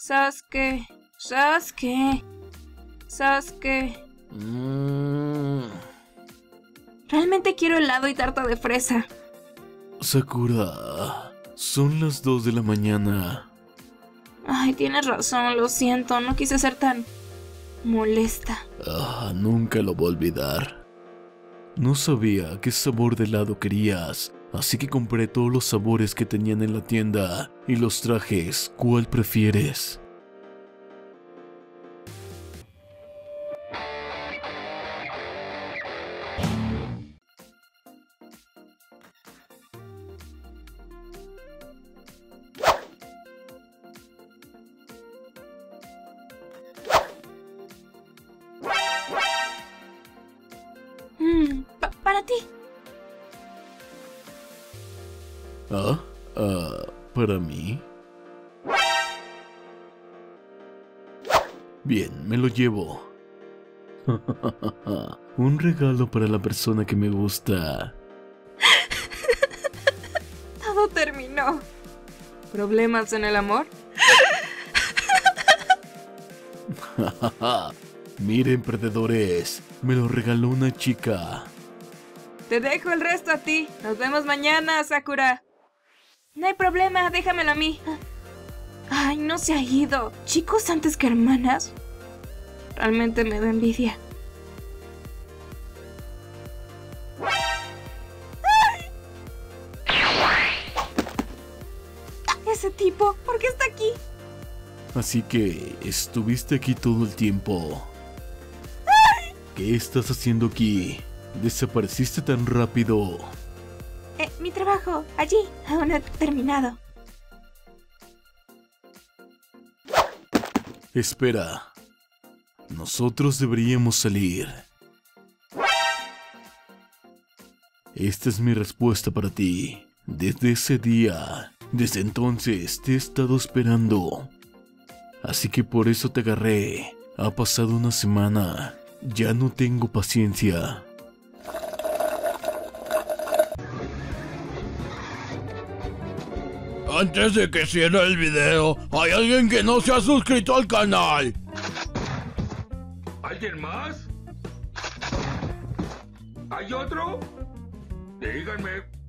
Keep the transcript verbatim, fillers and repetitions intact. Sasuke, Sasuke, Sasuke. Mm. Realmente quiero helado y tarta de fresa. Sakura, son las dos de la mañana. Ay, tienes razón, lo siento, no quise ser tan molesta. Ah, nunca lo voy a olvidar. No sabía qué sabor de helado querías, así que compré todos los sabores que tenían en la tienda y los trajes. ¿Cuál prefieres? Mm, pa para ti. ¿Ah? Uh, ¿Para mí? Bien, me lo llevo. Un regalo para la persona que me gusta. Todo terminó. ¿Problemas en el amor? Miren, perdedores, me lo regaló una chica. Te dejo el resto a ti. Nos vemos mañana, Sakura. No hay problema, déjamelo a mí. Ay, no se ha ido. Chicos antes que hermanas. Realmente me da envidia. ¡Ay! Ese tipo, ¿por qué está aquí? Así que estuviste aquí todo el tiempo. ¡Ay! ¿Qué estás haciendo aquí? Desapareciste tan rápido. Eh, mi trabajo, allí, aún no he terminado. Espera. Nosotros deberíamos salir. Esta es mi respuesta para ti. Desde ese día, desde entonces, te he estado esperando. Así que por eso te agarré. Ha pasado una semana. Ya no tengo paciencia. Antes de que cierre el video, hay alguien que no se ha suscrito al canal. ¿Alguien más? ¿Hay otro? Díganme.